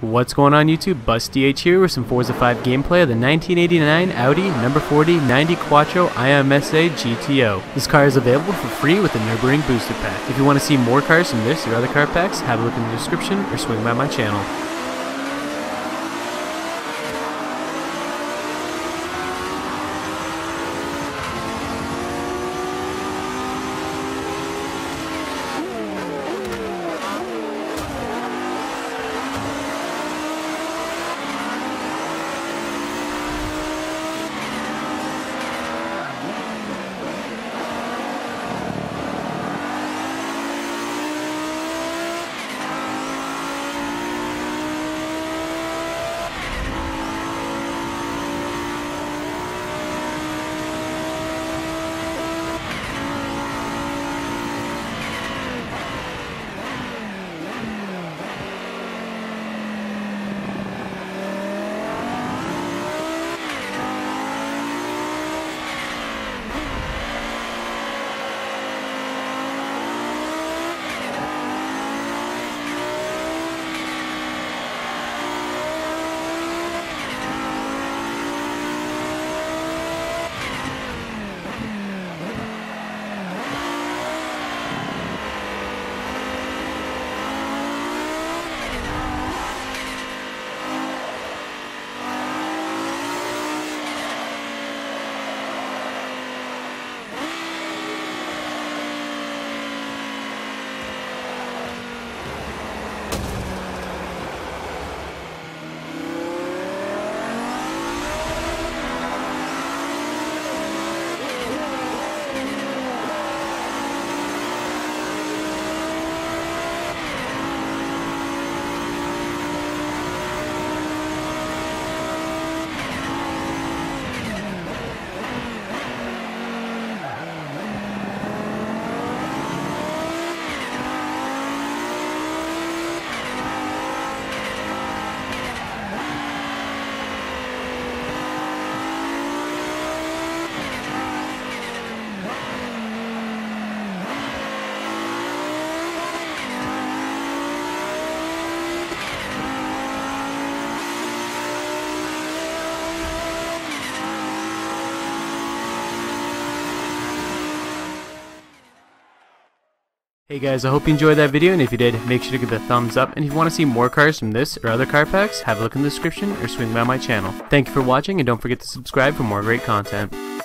What's going on YouTube, BussDH here with some Forza 5 gameplay of the 1989 Audi #40 90 Quattro IMSA GTO. This car is available for free with the Nürburgring Booster Pack. If you want to see more cars from this or other car packs, have a look in the description or swing by my channel. Hey guys, I hope you enjoyed that video, and if you did, make sure to give it a thumbs up, and if you want to see more cars from this or other car packs, have a look in the description or swing by my channel. Thank you for watching, and don't forget to subscribe for more great content.